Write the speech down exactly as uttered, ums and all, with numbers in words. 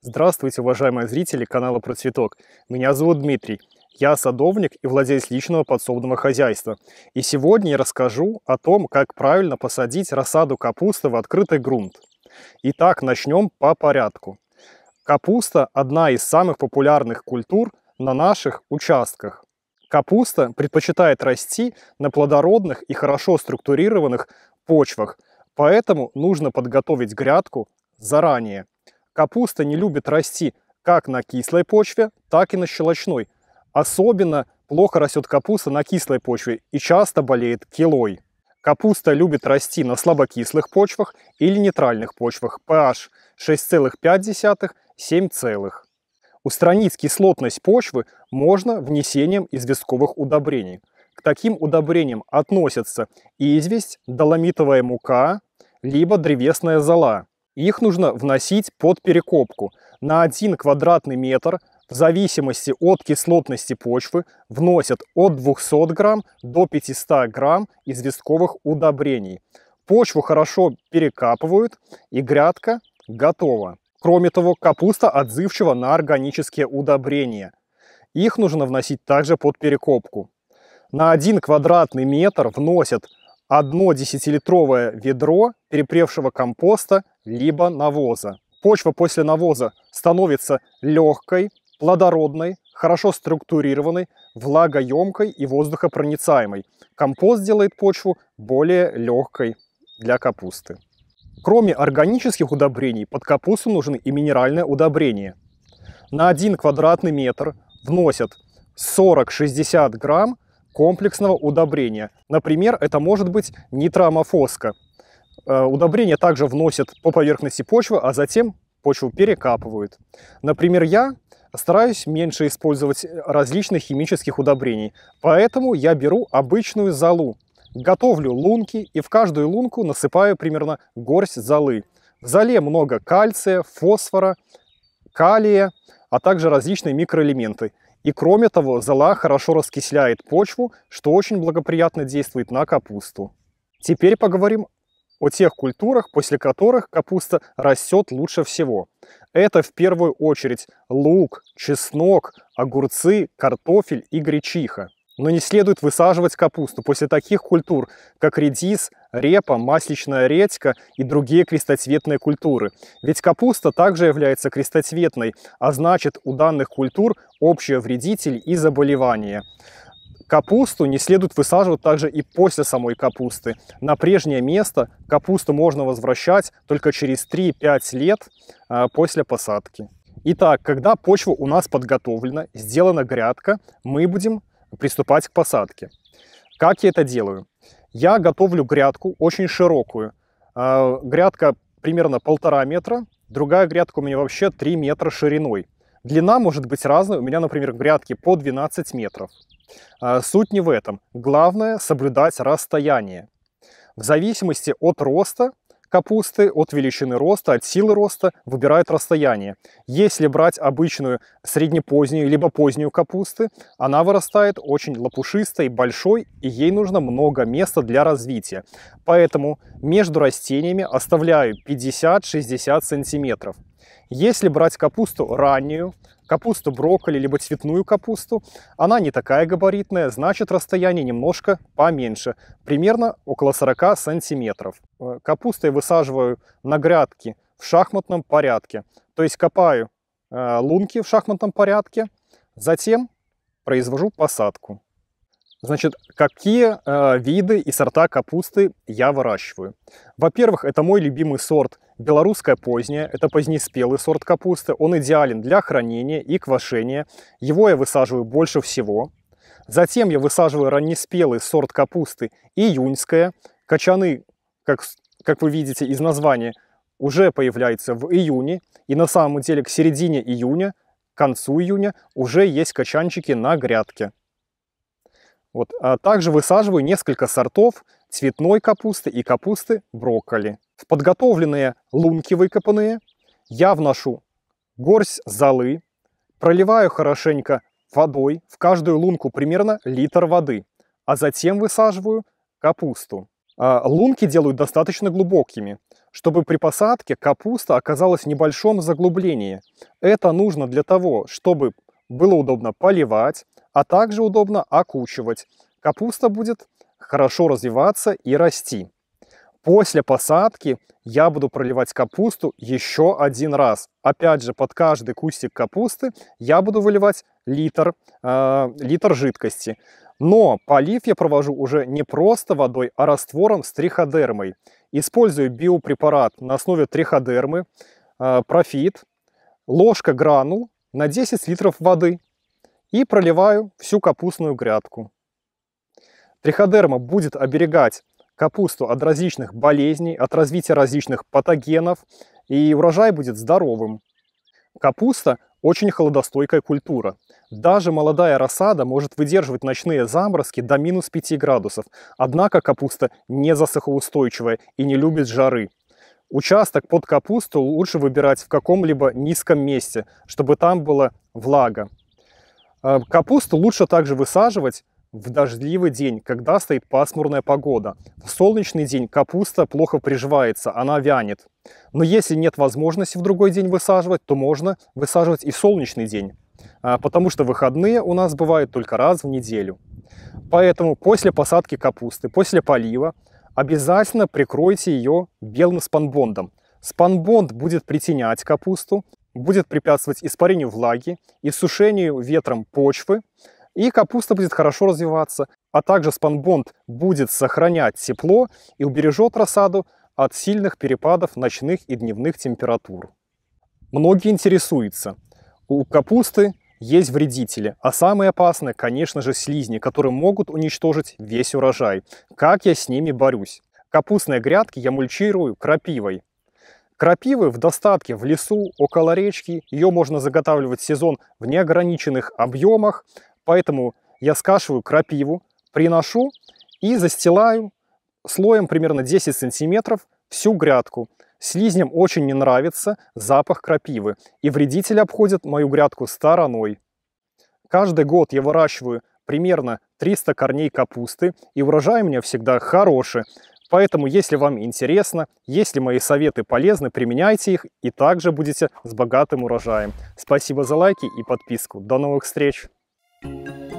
Здравствуйте, уважаемые зрители канала Про Цветок. Меня зовут Дмитрий. Я садовник и владелец личного подсобного хозяйства. И сегодня я расскажу о том, как правильно посадить рассаду капусты в открытый грунт. Итак, начнем по порядку. Капуста – одна из самых популярных культур на наших участках. Капуста предпочитает расти на плодородных и хорошо структурированных почвах, поэтому нужно подготовить грядку заранее. Капуста не любит расти как на кислой почве, так и на щелочной. Особенно плохо растет капуста на кислой почве и часто болеет килой. Капуста любит расти на слабокислых почвах или нейтральных почвах pH шесть целых пять десятых — семь. Устранить кислотность почвы можно внесением известковых удобрений. К таким удобрениям относятся известь, доломитовая мука, либо древесная зола. Их нужно вносить под перекопку. На один квадратный метр в зависимости от кислотности почвы вносят от двухсот грамм до пятисот грамм известковых удобрений. Почву хорошо перекапывают, и грядка готова. Кроме того, капуста отзывчива на органические удобрения. Их нужно вносить также под перекопку. На один квадратный метр вносят одно десятилитровое ведро перепревшего компоста либо навоза. Почва после навоза становится легкой, плодородной, хорошо структурированной, влагоемкой и воздухопроницаемой. Компост делает почву более легкой для капусты. Кроме органических удобрений, под капусту нужны и минеральные удобрения. На один квадратный метр вносят сорок-шестьдесят грамм комплексного удобрения. Например, это может быть нитроамофоска. Удобрения также вносят по поверхности почвы, а затем почву перекапывают. Например, я стараюсь меньше использовать различных химических удобрений, поэтому я беру обычную золу. Готовлю лунки и в каждую лунку насыпаю примерно горсть золы. В золе много кальция, фосфора, калия, а также различные микроэлементы. И кроме того, зола хорошо раскисляет почву, что очень благоприятно действует на капусту. Теперь поговорим о тех культурах, после которых капуста растет лучше всего. Это в первую очередь лук, чеснок, огурцы, картофель и гречиха. Но не следует высаживать капусту после таких культур, как редис, репа, масличная редька и другие крестоцветные культуры. Ведь капуста также является крестоцветной, а значит, у данных культур общие вредители и заболевания. Капусту не следует высаживать также и после самой капусты. На прежнее место капусту можно возвращать только через три-пять лет после посадки. Итак, когда почва у нас подготовлена, сделана грядка, мы будем приступать к посадке. Как я это делаю? Я готовлю грядку очень широкую. Грядка примерно полтора метра, другая грядка у меня вообще три метра шириной. Длина может быть разной, у меня, например, грядки по двенадцать метров. Суть не в этом. Главное — соблюдать расстояние. В зависимости от роста капусты, от величины роста, от силы роста выбирают расстояние. Если брать обычную среднепозднюю либо позднюю капусты, она вырастает очень лопушистой, большой, и ей нужно много места для развития. Поэтому между растениями оставляю пятьдесят-шестьдесят сантиметров. Если брать капусту раннюю, капусту брокколи, либо цветную капусту, она не такая габаритная, значит, расстояние немножко поменьше, примерно около сорока сантиметров. Капусту я высаживаю на грядки в шахматном порядке, то есть копаю э, лунки в шахматном порядке, затем произвожу посадку. Значит, какие э, виды и сорта капусты я выращиваю? Во-первых, это мой любимый сорт «Белорусская поздняя». Это позднеспелый сорт капусты. Он идеален для хранения и квашения. Его я высаживаю больше всего. Затем я высаживаю раннеспелый сорт капусты «Июньская». Качаны, как, как вы видите из названия, уже появляются в июне. И на самом деле к середине июня, к концу июня уже есть качанчики на грядке. Вот. А также высаживаю несколько сортов цветной капусты и капусты брокколи. В подготовленные лунки выкопанные я вношу горсть золы, проливаю хорошенько водой, в каждую лунку примерно литр воды, а затем высаживаю капусту. А лунки делаю достаточно глубокими, чтобы при посадке капуста оказалась в небольшом заглублении. Это нужно для того, чтобы было удобно поливать, а также удобно окучивать. Капуста будет хорошо развиваться и расти. После посадки я буду проливать капусту еще один раз. Опять же, под каждый кустик капусты я буду выливать литр, э, литр жидкости. Но полив я провожу уже не просто водой, а раствором с триходермой. Использую биопрепарат на основе триходермы, э, Профит, ложка гранул на десять литров воды и проливаю всю капустную грядку. Триходерма будет оберегать капусту от различных болезней, от развития различных патогенов, и урожай будет здоровым. Капуста очень холодостойкая культура. Даже молодая рассада может выдерживать ночные заморозки до минус пяти градусов. Однако капуста не засухоустойчивая и не любит жары. Участок под капусту лучше выбирать в каком-либо низком месте, чтобы там была влага. Капусту лучше также высаживать в дождливый день, когда стоит пасмурная погода. В солнечный день капуста плохо приживается, она вянет. Но если нет возможности в другой день высаживать, то можно высаживать и в солнечный день, потому что выходные у нас бывают только раз в неделю. Поэтому после посадки капусты, после полива, обязательно прикройте ее белым спанбондом. Спанбонд будет притенять капусту, будет препятствовать испарению влаги, иссушению ветром почвы, и капуста будет хорошо развиваться, а также спанбонд будет сохранять тепло и убережет рассаду от сильных перепадов ночных и дневных температур. Многие интересуются, у капусты есть вредители, а самые опасные, конечно же, слизни, которые могут уничтожить весь урожай. Как я с ними борюсь? Капустные грядки я мульчирую крапивой. Крапивы в достатке в лесу, около речки, ее можно заготавливать в сезон в неограниченных объемах. Поэтому я скашиваю крапиву, приношу и застилаю слоем примерно десять сантиметров всю грядку. Слизням очень не нравится запах крапивы, и вредители обходят мою грядку стороной. Каждый год я выращиваю примерно триста корней капусты, и урожай у меня всегда хороший. Поэтому, если вам интересно, если мои советы полезны, применяйте их, и также будете с богатым урожаем. Спасибо за лайки и подписку. До новых встреч! Thank you.